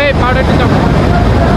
away powder to the water.